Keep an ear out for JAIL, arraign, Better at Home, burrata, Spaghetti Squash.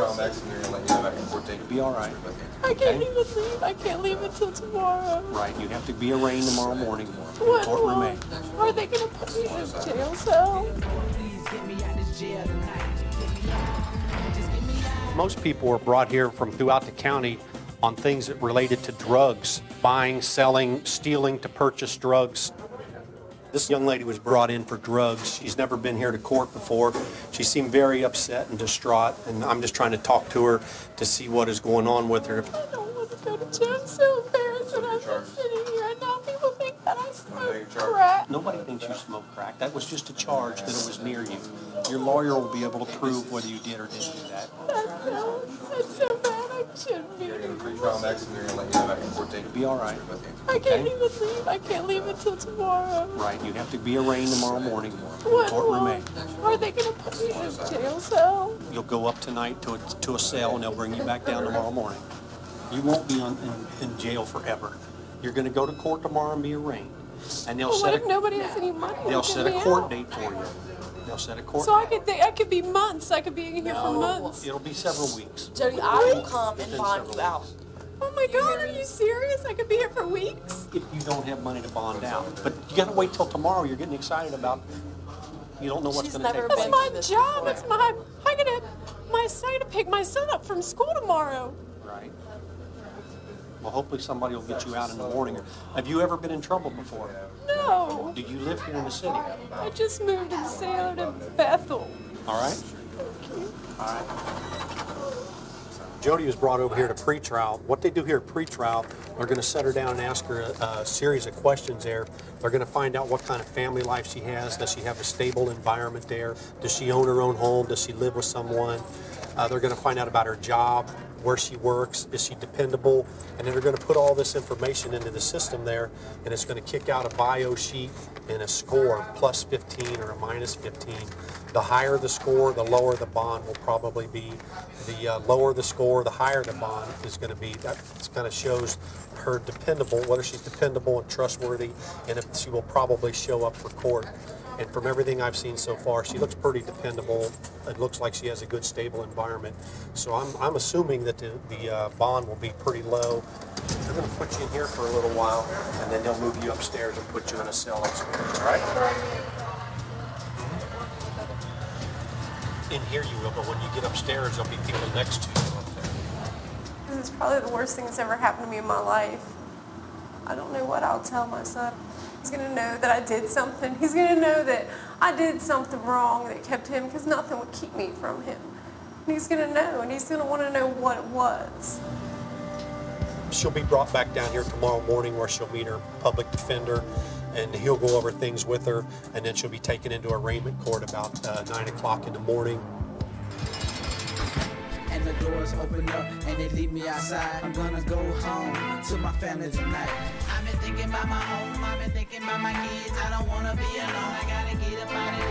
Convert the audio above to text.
round back, so they're going to let you have back and forth. It'll be all right. I can't even leave. I can't leave until tomorrow. Right. You have to be arraigned tomorrow morning. What? Are they going to put me in jail cell? Most people were brought here from throughout the county on things that related to drugs, buying, selling, stealing to purchase drugs. This young lady was brought in for drugs. She's never been here to court before. She seemed very upset and distraught, and I'm just trying to talk to her to see what is going on with her. I don't want to go to jail. I'm so embarrassed that I've been sitting here, and now people think that I smoke crack. Nobody thinks you smoke crack. That was just a charge that it was near you. Your lawyer will be able to prove whether you did or didn't do that. That's so bad. I shouldn't be. You're going to pre-trial back, so they're going to let you have back and forth. It'll be all right. I can't even leave. I can't leave until tomorrow. Right. You have to be arraigned tomorrow morning. What? Are they going to put me in a jail cell? You'll go up tonight to a cell, and they'll bring you back down tomorrow morning. You won't be in jail forever. You're going to go to court tomorrow and be arraigned. And they'll set. What if nobody has any money? They'll set a court date for you. They'll set a court. So I could be months. I could be in here for months. It'll be several weeks. Jody, I will come and bond you out. Oh my God, are you serious? I could be here for weeks? If you don't have money to bond out. But you gotta wait till tomorrow. You're getting excited about, you don't know what's gonna take place. That's my job. It's my, I gotta, my son to pick my son up from school tomorrow. Right. Well, hopefully somebody will get you out in the morning. Have you ever been in trouble before? No. Do you live here in the city? I just moved in Salem to Bethel. All right. Thank you. All right. Jody was brought over here to pretrial. What they do here at pretrial, they're going to set her down and ask her a series of questions there. They're going to find out what kind of family life she has. Does she have a stable environment there? Does she own her own home? Does she live with someone? They're going to find out about her job, where she works, is she dependable? And then they're going to put all this information into the system there, and it's going to kick out a bio sheet and a score, plus 15 or a minus 15. The higher the score, the lower the bond will probably be. The lower the score, the higher the bond is going to be. That kind of shows her dependable, whether she's dependable and trustworthy, and if she will probably show up for court. And from everything I've seen so far, she looks pretty dependable. It looks like she has a good, stable environment. So I'm assuming that the bond will be pretty low. They're going to put you in here for a little while, and then they'll move you upstairs and put you in a cell upstairs, all right? In here you will, but when you get upstairs, there'll be people next to you up there. This is probably the worst thing that's ever happened to me in my life. I don't know what I'll tell my son. He's going to know that I did something. He's going to know that I did something wrong that kept him, because nothing would keep me from him. And he's going to know, and he's going to want to know what it was. She'll be brought back down here tomorrow morning where she'll meet her public defender, and he'll go over things with her, and then she'll be taken into arraignment court about 9 o'clock in the morning. And the doors open up and they leave me outside. I'm gonna go home to my family tonight. I've been thinking about my home, I've been thinking about my kids. I don't wanna be alone, I gotta get up out of here.